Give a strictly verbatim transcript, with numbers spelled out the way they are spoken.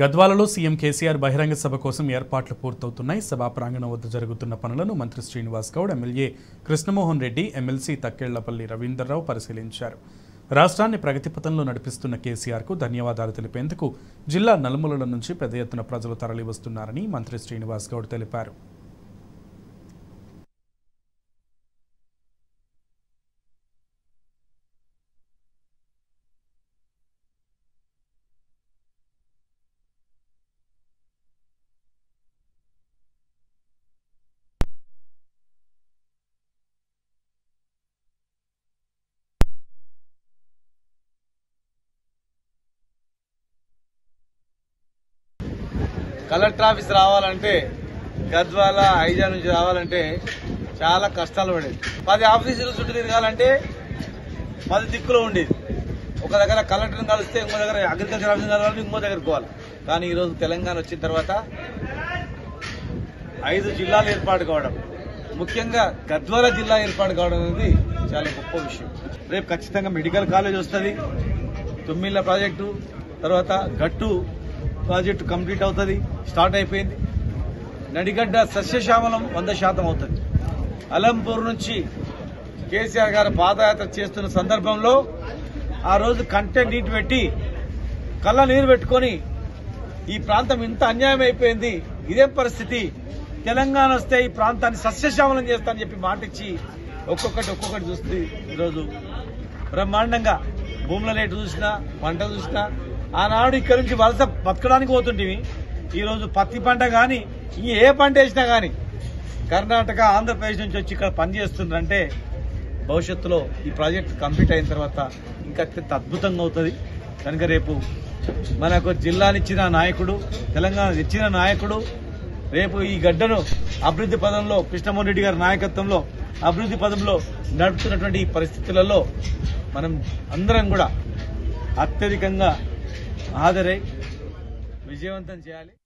గద్వాలలో CM KCR బహిరంగ సభ కోసం ఏర్పాట్లు పూర్తవుతున్నాయి. సభా ప్రాంగణం వద్ద జరుగుతున్న పనులను మంత్రి శ్రీనివాస్ గౌడ్, ఎమ్మెల్యే కృష్ణమోహన్ రెడ్డి, ఎమ్మెల్సీ తక్కెళ్లపల్లి రవీందర్రావు పరిశీలించారు. రాష్ట్రాన్ని ప్రగతిపథంలో నడిపిస్తున్న కేసీఆర్కు ధన్యవాదాలు తెలిపేందుకు జిల్లా నలుమూలల నుంచి పెద్ద ఎత్తున ప్రజలు తరలివస్తున్నారని మంత్రి శ్రీనివాస్ గౌడ్ తెలిపారు. కలెక్టర్ ఆఫీస్ రావాలంటే, గద్వాల ఐజా నుంచి రావాలంటే చాలా కష్టాలు పడేది. పది ఆఫీసులు చుట్టూ తిరగాలంటే పది దిక్కులో ఉండేది. ఒక దగ్గర కలెక్టర్ని కలిస్తే ఇంకో దగ్గర అగ్రికల్చర్ ఆఫీస్ కలవాలి, ఇంకో దగ్గర పోవాలి. కానీ ఈరోజు తెలంగాణ వచ్చిన తర్వాత ఐదు జిల్లాలు ఏర్పాటు కావడం, ముఖ్యంగా గద్వాల జిల్లా ఏర్పాటు కావడం అనేది చాలా గొప్ప విషయం. రేపు ఖచ్చితంగా మెడికల్ కాలేజ్ వస్తుంది, తొమ్మిళ్ళ ప్రాజెక్టు, తర్వాత గట్టు ప్రాజెక్టు కంప్లీట్ అవుతుంది, స్టార్ట్ అయిపోయింది. నడిగడ్డ సస్యశ్యామలం వంద శాతం అవుతుంది. అలంపూర్ నుంచి కేసీఆర్ గారు పాదయాత్ర చేస్తున్న సందర్భంలో ఆ రోజు కంటె నీటి పెట్టి కళ్ళ నీరు పెట్టుకొని ఈ ప్రాంతం ఇంత అన్యాయం అయిపోయింది, ఇదే పరిస్థితి, తెలంగాణ వస్తే ఈ ప్రాంతాన్ని సస్యశ్యామలం చేస్తానని చెప్పి మాటిచ్చి ఒక్కొక్కటి ఒక్కొక్కటి చూస్తే ఈరోజు బ్రహ్మాండంగా భూముల రేటు చూసినా, పంట చూసినా, ఆనాడు ఇక్కడ నుంచి వలస బతకడానికి పోతుంటివి. ఈరోజు పత్తి పంట కానీ ఏ పంట వేసినా కానీ కర్ణాటక, ఆంధ్రప్రదేశ్ నుంచి వచ్చి ఇక్కడ పనిచేస్తుందంటే భవిష్యత్తులో ఈ ప్రాజెక్ట్ కంప్లీట్ అయిన తర్వాత ఇంకా అత్యంత అద్భుతంగా అవుతుంది. కనుక రేపు మనకు జిల్లానిచ్చిన నాయకుడు, తెలంగాణ ఇచ్చిన నాయకుడు, రేపు ఈ గడ్డను అభివృద్ధి పదంలో కృష్ణమోహన్ రెడ్డి గారి నాయకత్వంలో అభివృద్ధి పదంలో నడుపుతున్నటువంటి ఈ పరిస్థితులలో మనం అందరం కూడా అత్యధికంగా హాజరై విజయవంతం చేయాలి.